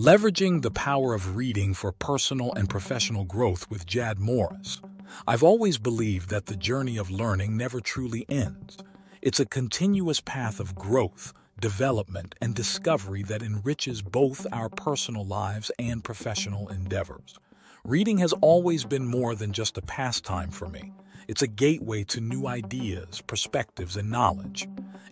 Leveraging the power of reading for personal and professional growth with Jad Morris. I've always believed that the journey of learning never truly ends. It's a continuous path of growth, development, and discovery that enriches both our personal lives and professional endeavors. Reading has always been more than just a pastime for me. It's a gateway to new ideas, perspectives, and knowledge.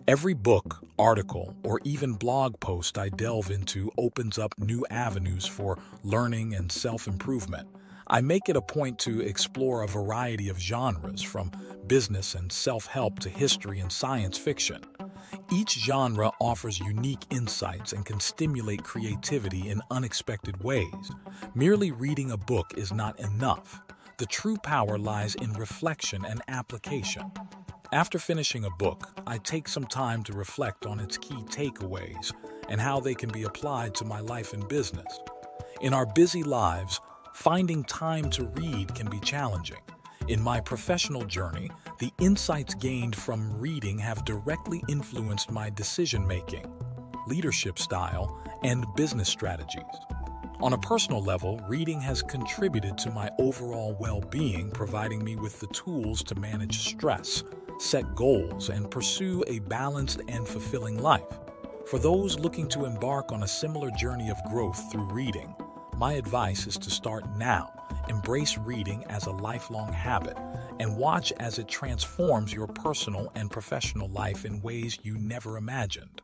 Every book, article, or even blog post I delve into opens up new avenues for learning and self-improvement. I make it a point to explore a variety of genres, from business and self-help to history and science fiction. Each genre offers unique insights and can stimulate creativity in unexpected ways. Merely reading a book is not enough. The true power lies in reflection and application. After finishing a book, I take some time to reflect on its key takeaways and how they can be applied to my life and business. In our busy lives, finding time to read can be challenging. In my professional journey, the insights gained from reading have directly influenced my decision-making, leadership style, and business strategies. On a personal level, reading has contributed to my overall well-being, providing me with the tools to manage stress, set goals, and pursue a balanced and fulfilling life. For those looking to embark on a similar journey of growth through reading, my advice is to start now. Embrace reading as a lifelong habit and watch as it transforms your personal and professional life in ways you never imagined.